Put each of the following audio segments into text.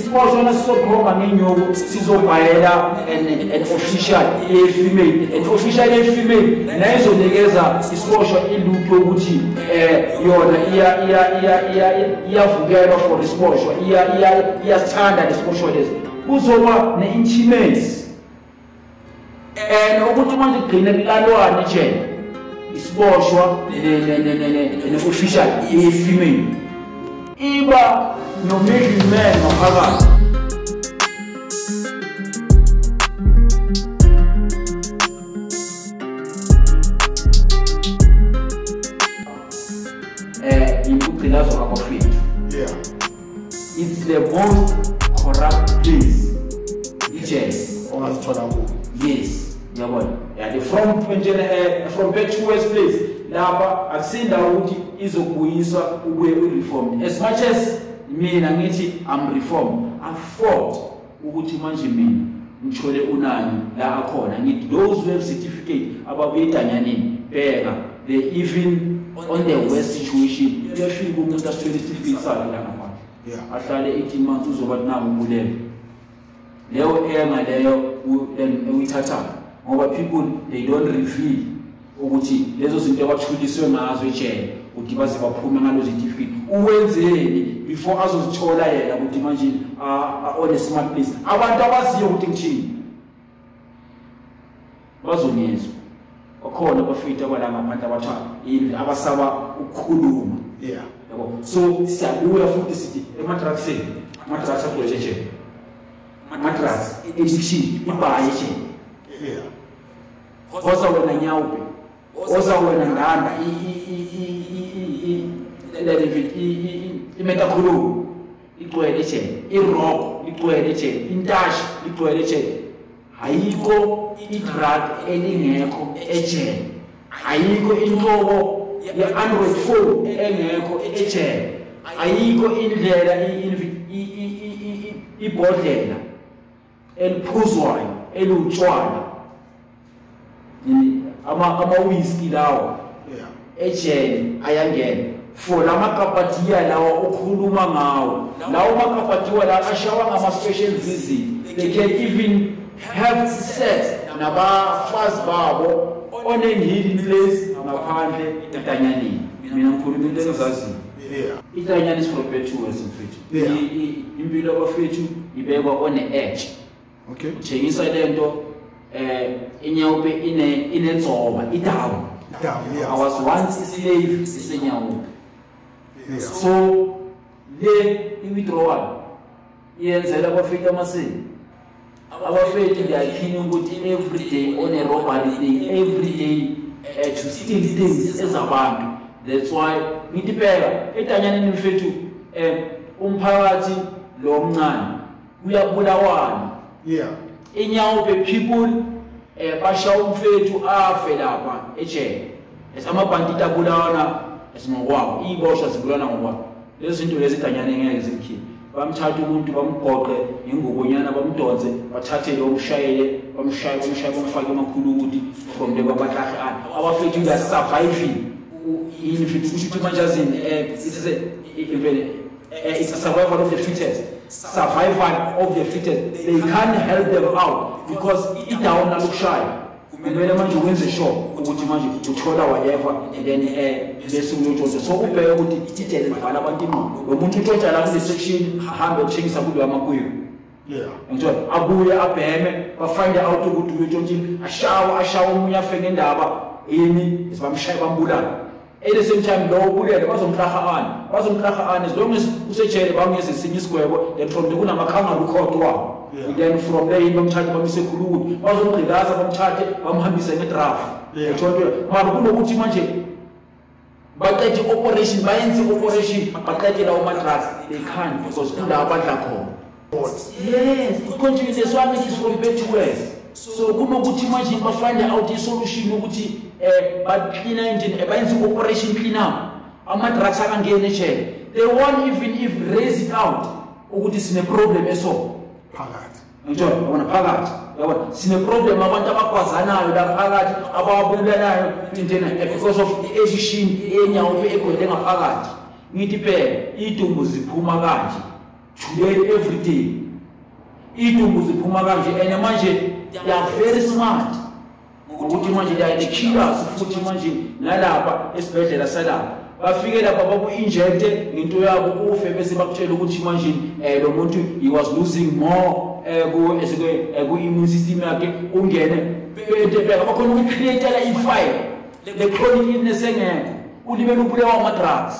isikwazona sizokhomba ngenyoko sizobhayela an official female an official female nayizonikeza isikwasho iluku ukuthi yona iyavukela for isikwasho iyasithanda isikwasho lezi kuzoba ne-intimates and ukuthi manje kugcine kulalwane nje isiboshwa ne-official female iba nomilliman maphakathi ukugcilazwa kwakwafethu. Yeah, it's the most corrupt place ijazz ongazithola kuyo. Yes. Yeah, from G4S place. Now, I've seen that Uti is a way we reformed. As much as me and I'm reformed, I fought Uti Manjimin, Nchole Unani, Lakon, and those who have certificate about Betanyanin, Berger, they even on their worst situation, they feel good with the certificate. Yeah, after the 18 months, who's about now, we tata. Our people, they don't reveal ukuthi lezo zinto abathuliswe ngazo nje udibaze baphuma ngalo certificate uwenzeni before azozithola yena ukuthi manje on a smart place abantu abaziyo ukuthi ngithini bazonizwa okhona abafita kwalangaphandle abathwala yini abasaba ukukhuluma. Yeah, yabo. So siyabuya futhi sithi ematrakseni amatraks aphole nje amatraks ediction ibaye nje. Yeah. Oza wena nyawupe, oza wena nganda, imetakhulu, igcwele nje, irock, igcwele nje, intashi, igcwele nje. Hayiko i-drug elingekho ejele. Hayiko inhloko ye-Android phone engekho ejele. Hayiko indlela ibhodlela eliphuzwayo elutshwana. Ama-whisky lawo ejele ayangena for la makapatiya lawo ukhuluma ngawo lawo makapatiwa la ashawa ngama-special visit. They can even have sex nabafazi babo on a hidden place ngaphandle etanyanini. Mina ngikhuluma into engizaziyo. Itanyani siprobethuwezi mfethu impilo abafethu ibekwa one-edge. Okay, tshengisa lento inyawupe inenzoba idawu. I was once a slave isenyawupe. So le i-withdrawal iyenzela abafethu amasini. Abafethu liyakhini ukuthi every day on a robbery thing, every day to steal things ezabantu. That's why ngidibeka edanyaneni mfethu umphakathi lo mncane uyabulawana. Yeah, inyawupe people basha umfethu afe lapha ejele esamabhandita abulawana esingokwawo iboshwa zibulana ngokwabo. Lezi zinto lezi Itanyane ngeke zikhiphe. Bamthatha umuntu bamgoqe ingubonyana bamdonze bathathele umshayele bamshayele bamfake emakhulukuthi from the babatlahlana abafethu basurviving yini mfethu kusho ukuthi manje azini it's a survival of the fittest. Survival of the fittest. They can't help them out because it down and look shy. When a man wins a show, you imagine to throw out whatever and then there's some new. So we pay with the detail and find out the man. We want to touch around the section, handle things about the Amakuyu. Yeah. And so Abuya Apeme, but find out to go to the church. A shower, Munya Fengenda, Amy, is Bamshay Bambulan. At the same time, no bully, there was some Krahan. Was some Krahan, as long as you say, the Bamias is in square, then from the Unamakama, we call to one. And then from there, you don't chat about Mr. Kulu, was on the last of Chatty, Bamhamis and the draft. They told you, Marbuno Utimaji. But that the operation, binds the operation, but that the Omatras, they can't because they are Batako. Yes, the country is one that is from bed to west. So Gumo Utimaji, but find out the solution, Uti. But clean engine, a binds operation clean up. Amatraks angene nje. They won't even if raise it out. Ukuthi sine problem eso. Phakathi. Enjoy. Abona phakathi. Yabona sine problem abantu abakwazanayo la phakathi abawabulanayo intena because of the addition enyawo ekwedengapakathi. Ngithi phela idumbu ziphuma kanje. create every day. They are very smart. They are the killers. But figure that Papa injected into your famous bacterial, which he was losing more as a good immune system. They created a fire. They call it in the same matras.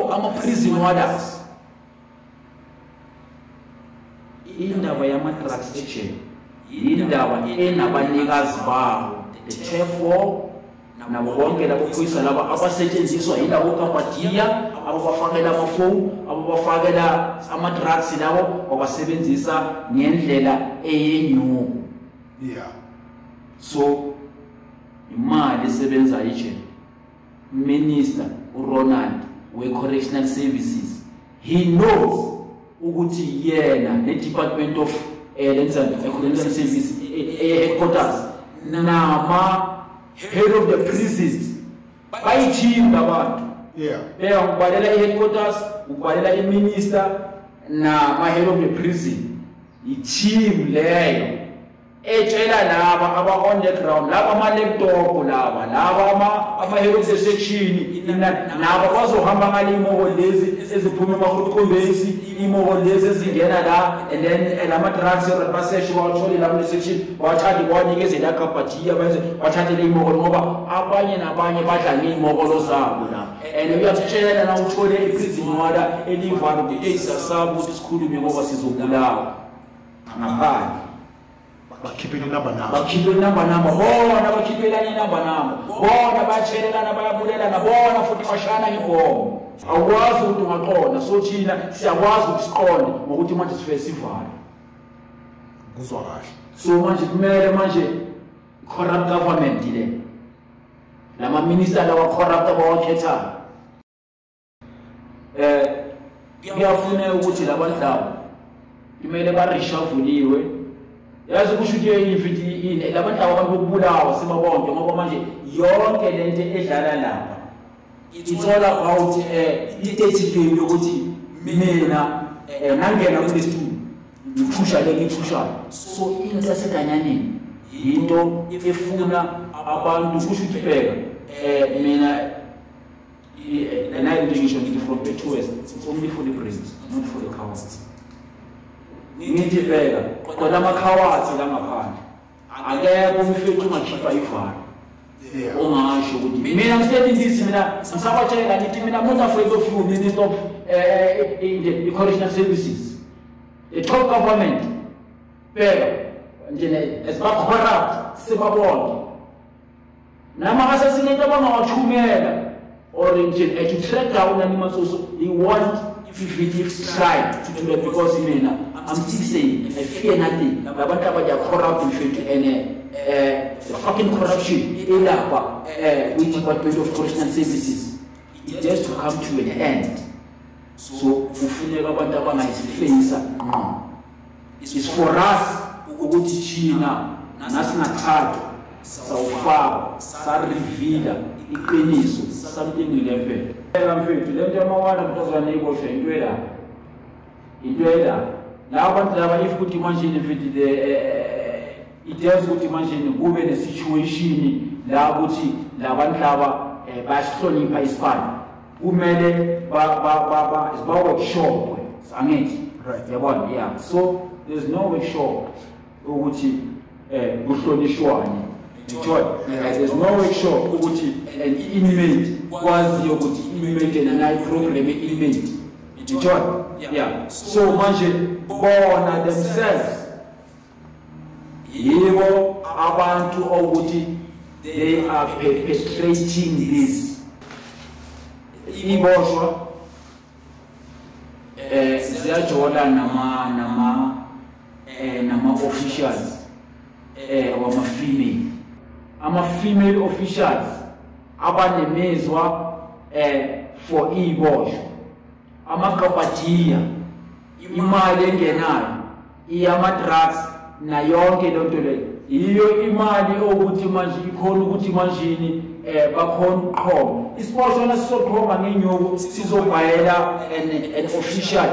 I'm a prison. Indawa yama-drugs action, indawa enabanikazi bawo, therefore nabo bonke labophoyisa laba abasetshenziswa yilabo kampadiya ababafakela amafoni, ababafakela ama-drugs labo babasebenzisa ngendlela eyenyuko. Yeah. So imali esebenza ijene. Minister uRonald we-Correctional Services, he knows ukuthi yena the Department of Correctional Service headquarters nama head of the prisons by team abantu ubhalela headquarters ubhalela iminister nama head of the prison i-team leyo etshela laba aba on the ground laba ama-laptop laba ama-head of the section nabo bazohamba ngale imoko lezi eziphuma emahotokombesi imoko lezi ezingena la and then lama-drugs baseshe bawatholile labo-section bawathathe bawanikezela akabhadiya bathathele imoko ngoba abanye nabanye badla ngey'mokolo zabo nabo and uyatshela na uthole i-prison wala elivalo eyisasabo ukuthi sikhulume ngoba sizobulawa ngaphandle. Bakhiphela inamba namba. Bona bakhiphela inamba namba. Bona batshelelana bayabulelana bona futhi bashana ngibongo. Awukwazi ukuthi ungaqonda so thina siyakwazi ukusiqonda ngokuthi manje sife sivale. Kuzwa kahle. So manje kumele manje corrupt government le. Lama minister lawa corrupt abawakhetha. Biyafuna ukuthi labantu labo kumele ba reshuffle. Yazi kushutheni mfiti ini labantu ababulawa sibabonke ngoba manje yonke lento edlala lapha ithola about i-30 game yokuthi mina nangena kulesitu ngiphusha lengiphusha so into yaseganyaneni into efuna abantu kushuthi bheka mina and I intention to from G4S only for the prisons not for the council. Niti bega, kona makawati la mapani. Agaya kumifetu makipa ifari. Oma ansho kuti. Mina msteti ndisi mina, msaba chayla niti mina muna fwezo fiu Minister of the Correctional Services. The top government. Bega, njene, esba corrupt, seba bongi. Na makasasineta wama wachumela. Or njene, etu treka una nima soso, he want if tried to do that because mina, I'm still saying, I fear nothing. I want to be corrupt and fucking corruption in with the Department of Correctional Services. It has to come to an end. So, it's for us to go to China, National South Far, Sarivida, Ikeniso, something will happen. I'm afraid to let them out of the neighborhood in Dweda. Now, but if you imagine if it tells you to imagine the situation, Labuti, Lavantlava, Bastoni, Paispan, who made it Baba is about workshop. Right, yeah. So there's no workshop, Uguti, Bushoni Shuani. There's no workshop, Uguti, an inmate, was Yoguti, inmate, and an eye program inmate. Yeah. So imagine. Bona themselves, Yebo abantu ukuthi they are perpetrating this. Iboshwa ziyajola nama officials wama-female. Ama-female officials abanemezwa for iboshwa. Amakapatiya. Imali engenayo iyama-drugs na yonke lonto leyo iyo imali ukuthi manje ikhona ukuthi manje bakhona uqhoma isiphosona sizoqhoma ngenyoko sizobhayela an official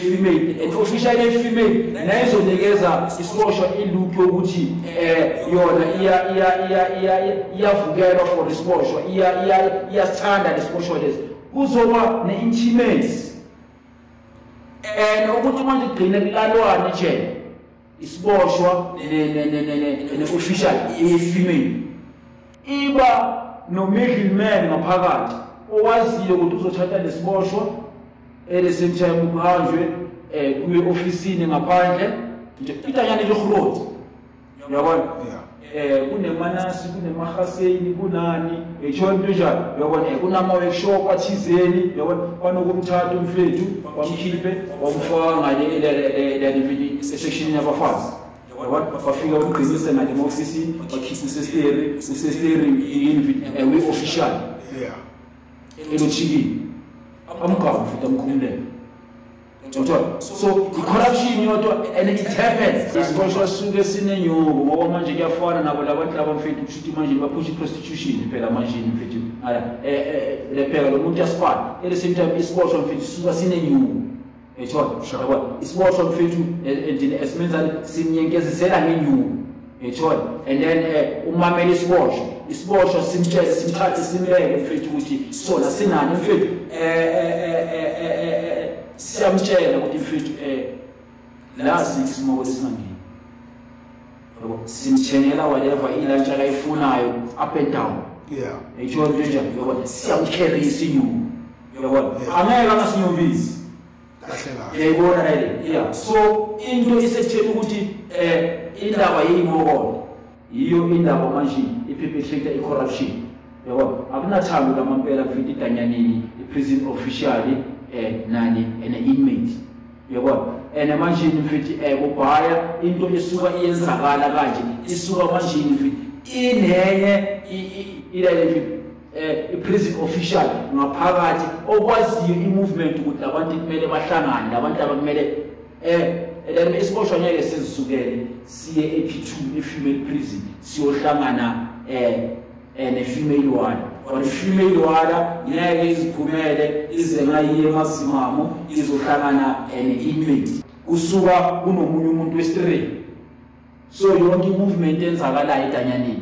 female an official female nayizonikeza isiphosho ilook ukuthi yona iyavukelwa for isiphosho iyathanda isiphosho lesi kuzoba ne-intimates and ukuthi manje igcine kulalwane nje isiboshwa ne-official female iba no-middleman ngaphakathi owazile ukuthi uzothatha nesiboshwa at the same time uhanjwe kuye ofisini ngaphandle itanyane lihloti uyabona kunemanasi kunemahaseni kunani etsho into njani uyabona kunama-workshop athizeni uyabona kwanokumthatha umfethu wamkhiphe wamfaka ngale esectionini yabafazi uyabona bafika bamgqinise ngale ma-ofisini bakhiphe usestering we-official elothikile amgama futhi amkhumulele so i-corruption yodwa and it happens isikhosho sisuke sinenyoko ngoba manje kuyafana nabo labantu abamfethu kushuthi manje baphusha i-prostitution phela manje mfethu lephela lo muntu yasifana at the same time isikhosho mfethu sisuka sinenyoko ethola isikhosho mfethu and esimenzani simnyenkezisela ngenyoko ethola and then umamela isikhosho isikhosho simthathe simleke mfethu ukuthi sona sinani mfethu siyamtshela ukuthi mfethu la sithi simobo singangeni simtshenela whatever ilantsha kayifunayo up and down itsho nto njani uyabona siyamkherisa inyuku uyabona angeke angasinyobisi uyayibona nayile so into isekutheni ukuthi indaba yeyimokolo yiyo indaba manje iphephehlekta i-corruption uyabona akunathando lamampela mfethu idanyanini i-prison officially nani and inmate uyabona and manje mfethu ubhaya into esuka iyenzakala kanje isuka manje mfethu inenye ilaleli prison official ngaphakathi okwaziyo i-movement ukuthi abantu kumele bahlangane abantu abakumele then isiboshwa ngeke sizisukele siye e-P2 e-female prison siyohlangana ne-female one or female wala ngeke iziphumele izengayiye emasimamo izohlangana ne-inmate kusuka kunomunye umuntu westray so yonke i-movement enzakalayo edanyaneni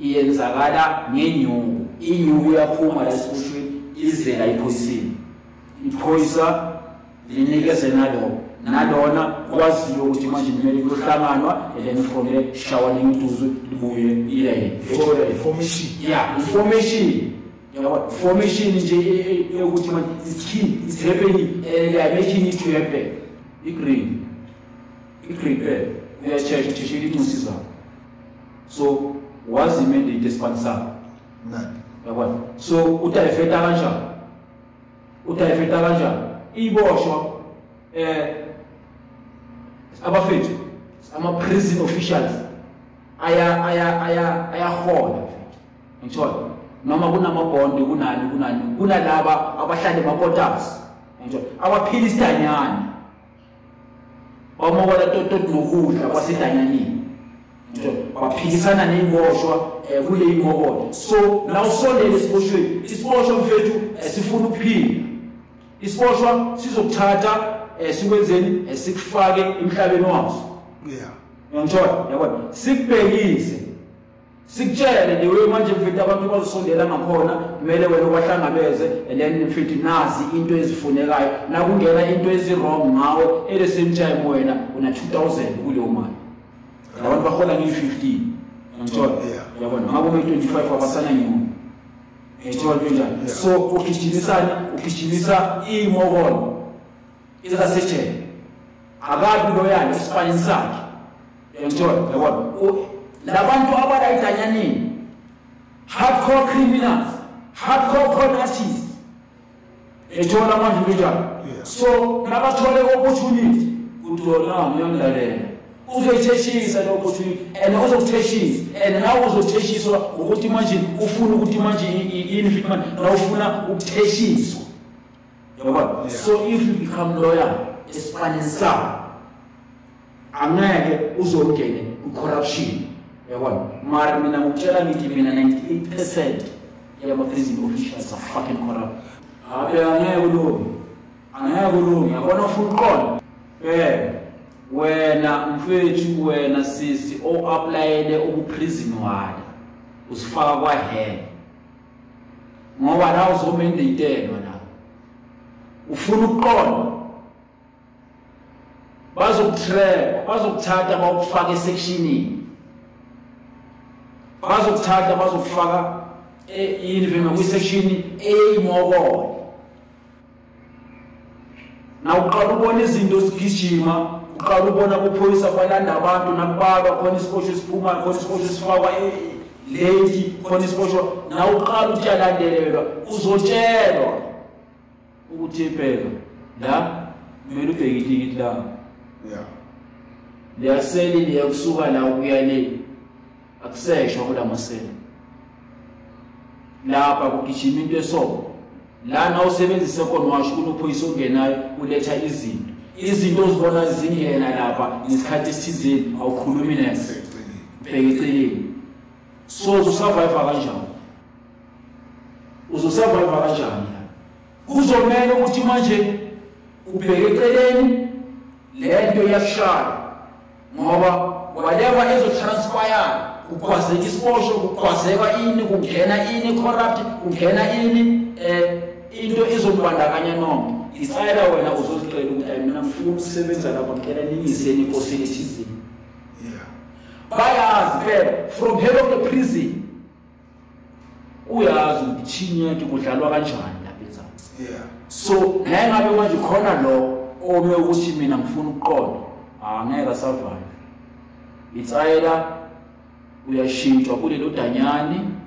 iyenzakala ngenyuku inyuku yaphuma la esibushweni izela iphoyiseni iphoyisa linikeze nalona nalona kwaziyo ukuthi manje kumele kuhlanganwa and then from there shawane ngiduze libuye ile information information information nje ukuthi manje it's happening they making it to happen i-green uya-check ukuthi shilinusiza so was the mandate sponsor yabona so utayifeta kanjani iboshwa abafethu ama-prison officials ayahola ngithola noma kunamabhondi kunani kunalaba abahlale ema-quarters ngithola abaphila isidanyane bamokola tototi nokudla kwasedanyanini baphikisana ney'boshwa kule y'mokola so nawusondele esiboshweni isiboshwa mfethu sifuna ukuphila isiboshwa sizokuthatha sikwenzeni sikufake emhlabeni waso ngithola yabona sikubhekise sikutshele lewe manje mfethu abantu bazosondela ngakhona kumele wena ubahlangabeze and then mfethu nazi into ezifunekayo nakungena into ezi-wrong ngawe at the same time wena una 2000 kuleyo mali abantu bahola ngeyi-15 ngithola yabona ngabe ume-25 abasana nyuma ngithola njani so ugijimisana iy'mokolo izasitshela akabi loyani esifaneni sakhe uyangithola yabona labantu abalayidanyanini hardcore criminals hardcore con artists ethola manje into njani so nabathole opportunity utolami uyongilalela uzoyitheshisa le-opportunity and uzokutheshisa and nawe uzothethiswa ngokuthi manje ufuna ukuthi manje i-infinite manje nawufuna ukuthethiswa yabona so if you become loyal esifaneni sakho angeke uzongene ku-corruption Marmina Muchela meeting 98% of prison officials are fucking corrupt. I have a food call. When I'm afraid you when I see all applied the prison ward was far away here. More hours women they did, man. Food call. Bazokuthatha bakufaka esectionini bazokuthatha bazokufaka eyinivema kwisection A moko na uqala ubona izinto sigijima uqala ubona kupholisa balanda abantu nakubaba khona isiphoshi esiphuma khona isiphoshi esifakwa lady khona isiphoshi na uqala uyalandelelwa uzotshelwa ukuthi phela la mele ubhekithikiti la. Yeah. They are selling the Aksuga now we are late. Access or the Marcel. La Pabukichim de Sob. La now 72nd March, Uno Poison Genai, who later is in. Easy those bonus in here and Alapa is catechism or culminance. So to survive Arajan. Uso survive Arajan. Who's a man who would imagine? Who period? Let your shine. Moreover, whatever is transpired, who cause the disposal, who cause ever in, who cannot in corrupt, who cannot in, into is one that I know. It's either when I was also a full service and I want to see any possibilities. Yeah. By us, bed from head of the prison, we are the chinian to Mutalova. Yeah. So, now everyone you call a law. All we mean I'm full God. I never survive. It's either we are ashamed to put a lot Tanyani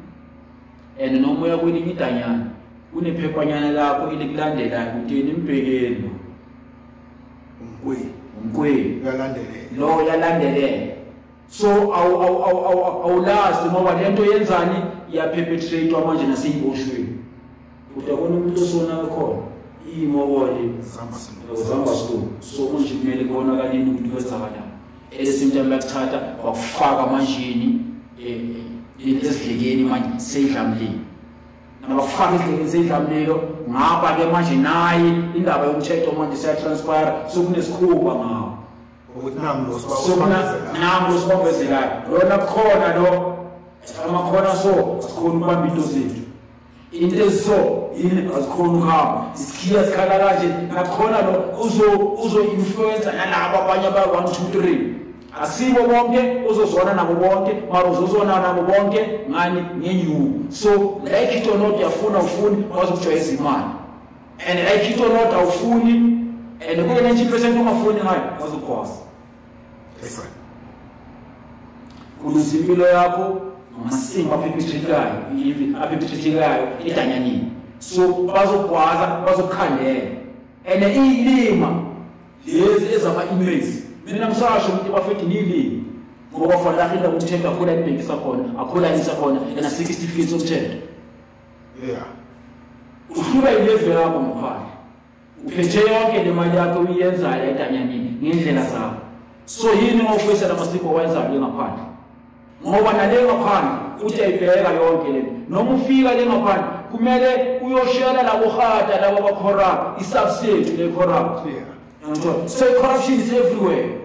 and no more we need Tanyan. We need Pepanyana in the glanded and we didn't pay. No, you landed there. So our last moment into Yanzani, you are perpetrated to imagine a single shoe. But I want to so now call. So much made go on again with Savannah. At the same time, like Tata or Faga Machine, it is again my same family. Now, Faga is a family, Napa Machine, in the way check on the side transpire, soon as Kuba. With Namlos, Namlos, obviously, I run a corner, I'm a corner so, Skunba Bitosit. In the so in as Konukam, Skias Kalaraji, Nakonado, Uzo influence and Ababanya 1, 2, 3. A silver wonke, Uzo Sona Nabonke, Marozona Nabonke, man, you. So, like it or not, your phone of food was choice man. And like it or not, our food, and the 90% of our food in life was the cause. Yes, sir. Kudusimilo. Massim of Pitrigai, Italian. So, Bazo Quaza, Bazo Kane, and the Ilima. This is our image. Then I'm sorry, I should be perfectly needy. Go for nothing that would take a cool and make upon, a cool and upon, and a 60 feet of jet. Yeah. Who I live here on the park? Pejayon and the Mayako Yens are Italian in Genasa. So, he knows that I must be always a young apart. No one had ever pan, which I bear I all get. No more feel I never pan. Kumele, we are shared and our heart and our corrupt is subsidized to the corrupt. So corruption is everywhere.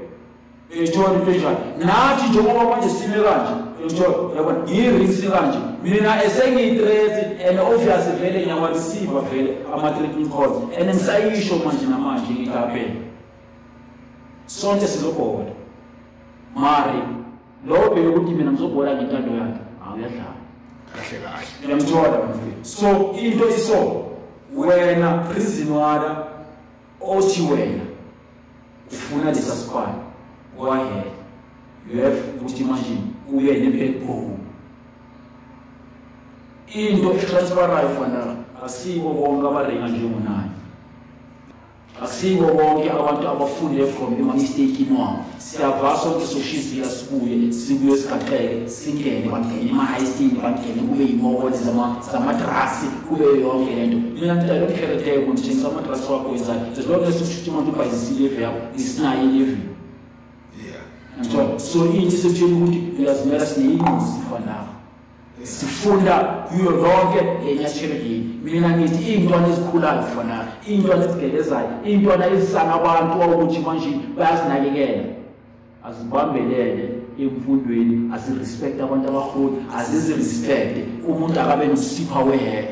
Enjoy the pleasure. Not to want to see the ranch. Enjoy hearing the ranch. Meaning I say interest and obvious failing and what receiver a matricul cause. And inside you show much in a margin it happened. So this is a word. Marry. Lord, we will give them so good. I can't do that. So, in this so when a prison order or she when if we are dissatisfied, go ahead. You have to imagine we are in a pool. In the transfer rifle, I see what we are going. I see what we want to have food from the mistake in one. See a vessel to socialize via school, serious cafe, singing, but in my high steam, but can we more than the matras, who they all can do. I don't care the day when she some matras walk with that. The longest to buy the sea fair is not in you. Yeah. So inti uyazimela siyingozi khona sifunda kuyo lonke lenyashebeli mina ngithi izintwana ezikhulayo khona izintwana ezigelezayo izintwana ezisana abantu ukuthi manje bayazinakekela azibambelele emfundweni asirespect abantu abakhulu azizirespect umuntu akabe nosipha wehe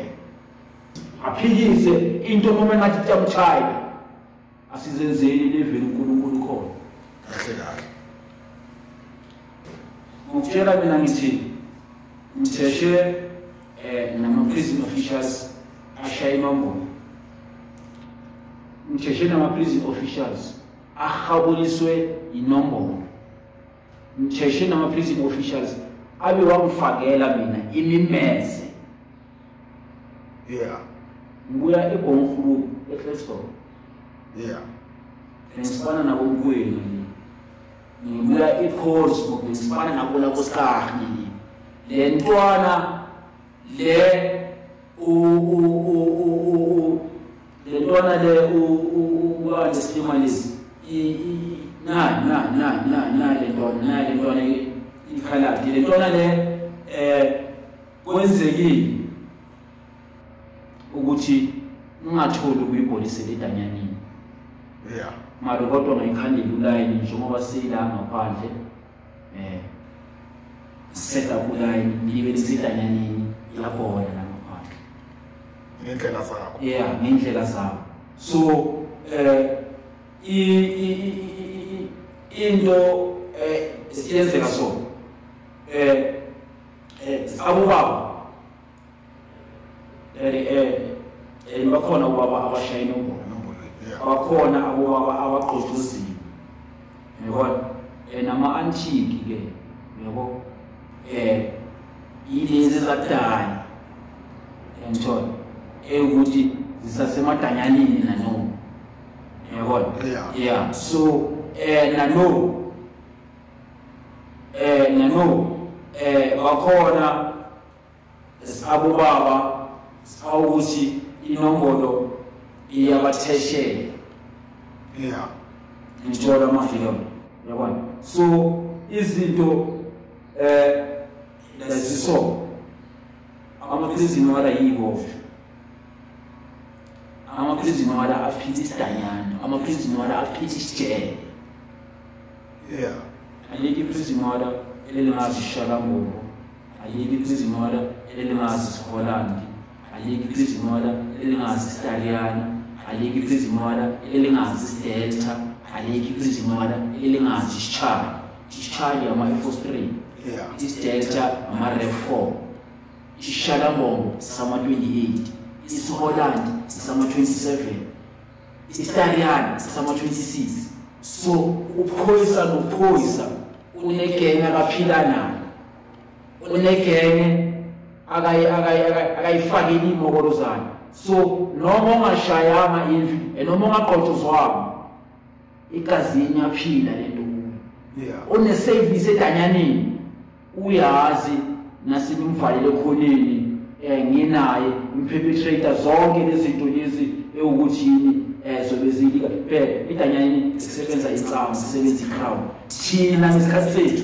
aphikise into noma ngathi tiyamchaya asizenzeli level uNkulunkulu khona kahle kahle ukutshela mina ngithi mtheshe nama-prison officials ashaya imamboni mtheshe nama-prison officials ahaboliswe inombono mtheshe nama-prison officials abe wangifakela mina imimeze yeah nguya egonkhulu eChristolo yeah ngisibana nabo mkwenu nguya eCorso ngisibana nabo lakosikahini lentwana le lentwana le uandiscriminalism na lentwana ikhala lentwana le kwenzekile ukuthi ungathola ukuyibholisa ledanyanini yeah mara kodwa ngikhandile uline njengoba siyilanga phandle set up uline libe lisedanyanini lapho wena ngaphandle ngendlela zakho yeah ngendlela zakho so into siyenzeka so abobaba bakhona ubaba abashayina umbono bakhona abobaba abaqoquzini yabona nama-antiki ke yabo yilezi zakudala ngithola ukuthi zisasemadanyanini nanoma yabona yeah so nanoma bakhona abobaba awuthi inombono iyabatheshela yeah ngithola manje yabona so izinto leziso amaphilizini wala yiwo amaphilizini wala aphilisi danyana amaphilizini wala aphilisi tshele yeah aliki philizini wala elelemazi shalambo aliki philizini wala elelemazi Holland aliki philizini wala elingazi Italiana aliki philizini wala elingazi Delta aliki philizini wala elingazi Charlie ama F3 yeah Delta ama F4 ishalambo sama 28 is Holland sama 27 Italian sama 26 so uphoyisa nophoyisa unegene akaphila nayo unegene akayifakeni imokorozana so noma ongashayama indlu noma ongaqothozwanga igazini yaphila lento onesevisi edanyaneni uyazi nasenimvalele khoneni nginaye imperpetrator zonke lezinto lezi ewukuthini zobezilika idanyaneni zisebenza insango zisebenza i-crown thina ngesikhathi sethu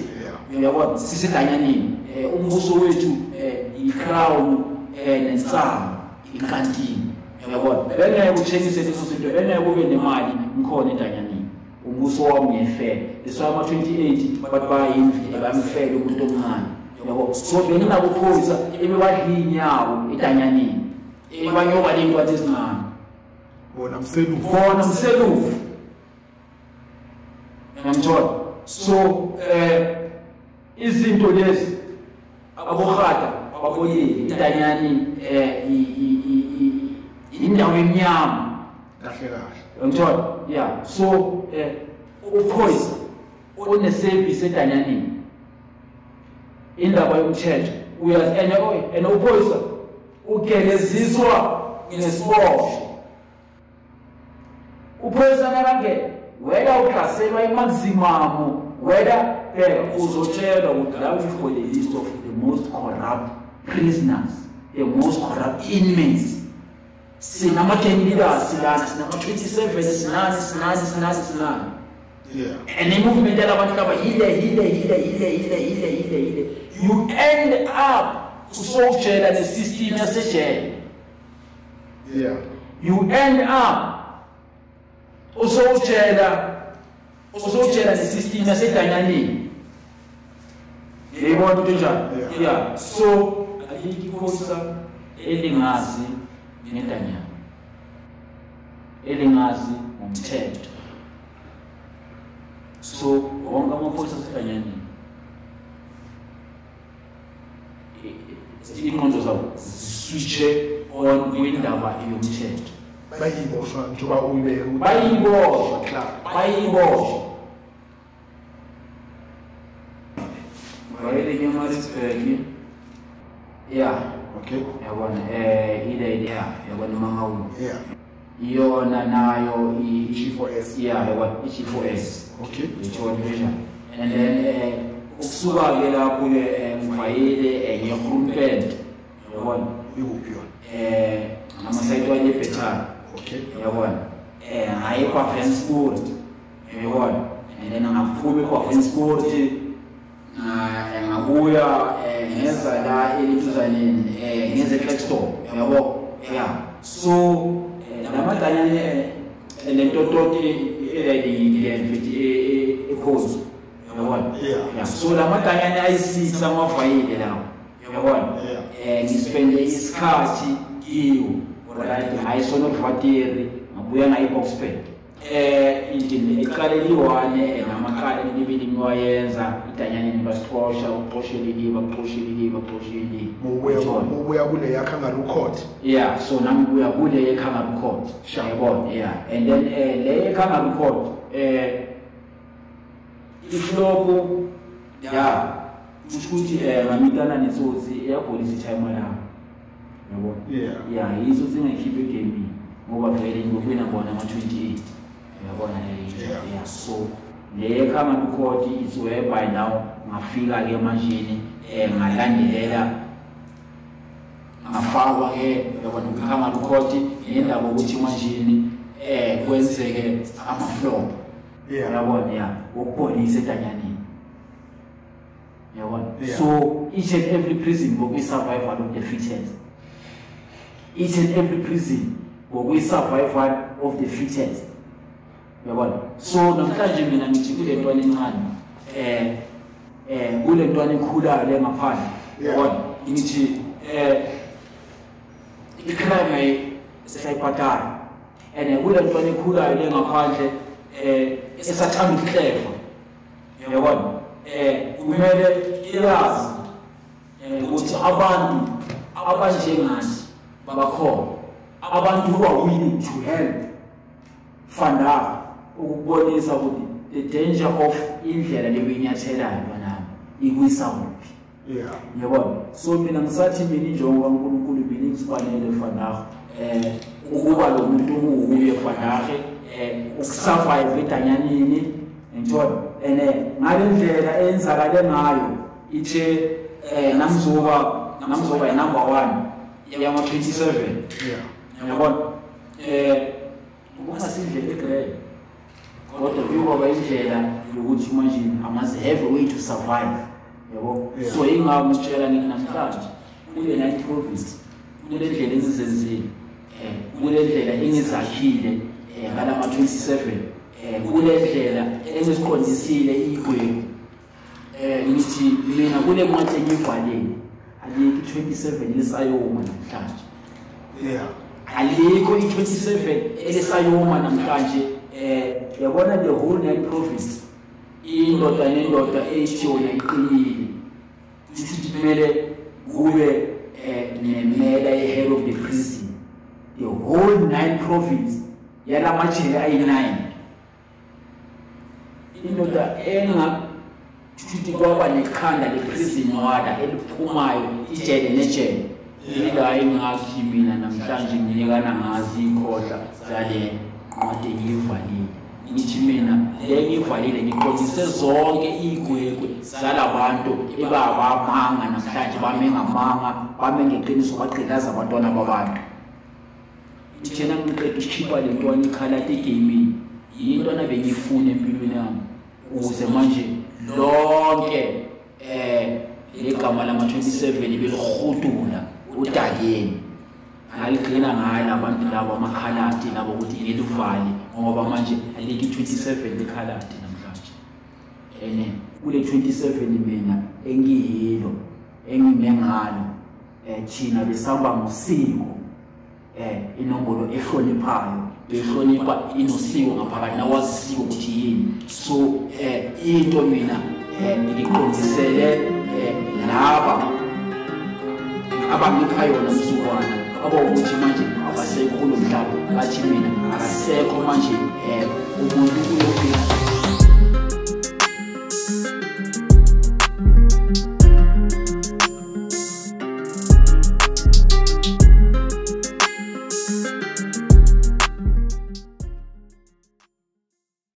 uyabona sisedanyaneni umbuso wethu i-crown nensango inkantini uyabona bengeke kutshengise leso zinto bengeke kube nemali mkhona edanyaneni umbuso wami ngefele leso ama-28 bathi bayindlu bamfele umuntu omncane uyabona so benginakuphoyisa ebebadla iy'nyawo edanyaneni ebanyoba ley'nkwati ezincane bona mselufu ngamthola so izinto lezi abohata baboyeni idanyani indawo emnyama kahle kahle ngithola yeah so uphoyisa oneservice edanyanini indaba yomthetho uyazi and uphoyisa ugeleziswa ngesibosho uphoyisa nakangena whether uhlaselwa imaximamu whether uzotshelwa ukuthi la for the list of the most corrupt prisoners the most corrupt inmates sinama-10 leaders sinama-27 sinani Yeah. Any movement that I want to cover, healer. You end up so chair that the system is a chair. Yeah. You end up also chair that the system is a tiny. You want to do yeah. So I think it was ending as Netanya. Ending as on chat. So, G4S. Yeah, G4S. Okay. And then Uksuba Gela put a Mfaile and your room bed. I'm a side one peta. Okay. I have a fence board. And then I'm full of fence board. And I'm aware as I die in the crack store. Yeah. So, and then it goes. Yeah. So the matter I see some of it now. And he spent his card, you, I saw not what here, when I box spent. It carried you on, and I'm a card and living wires, Italian basketball, Porsche, yeah, so now we are good, they come up court. Yeah, and then they come up court. If local, yeah, Mamitana is also the air police time. Yeah, he's also going to keep it in me. Over trading between about 28. Yeah, so the come to court is where by now my feel like a machine and my land header. My father here, the one who come to court, and I will watch machine. Wednesday, I'm a flop. Yeah, police at Yanyani. So each and every prison will be survival of the fittest. Each and every prison. But we survive one of the fittest. So, I'm not sure. Abantu who are willing to help find out what is the danger of India and the winner sound. Yeah. So when I'm starting many young people believe Spanish find out and you would imagine I must have a way to survive. So, in our Michelin and Amstrad, we are not province. We didn't get instances. We didn't get an inside healing, and I'm 27. We didn't get an endless condition equal. And I wouldn't want a new Friday. I think 27 is I woman. Yeah. I go in 27, SI woman and Kaji, the one of the whole net profits. In Dr. and Dr. H.O. and Kuli, this is the head of the prison. The whole nine profits, Yana Machina in nine. In Dr. Enna, to go up and the prison order, and Puma, each and nature. into na bengifuna empilweni yami ukuze manje lonke igama la 27 belihudula uDayeni aligcina ngayo abantu laba amakhalati laba ukuthi ilivali ngoba manje aliki 27 lekhalati namhlanje ene kule 27 mina engiyilo engimengalo thina besamba ngosiko inombolo ehloniphayo behlonipha inosiko ngaphakathi nawazisiko ukuthi yini so into mina ngiqondisele laba abamikhayona msukwana abawukuthi manje abasekhulu mhlaba bathi mina akasekho manje umuntu uyophila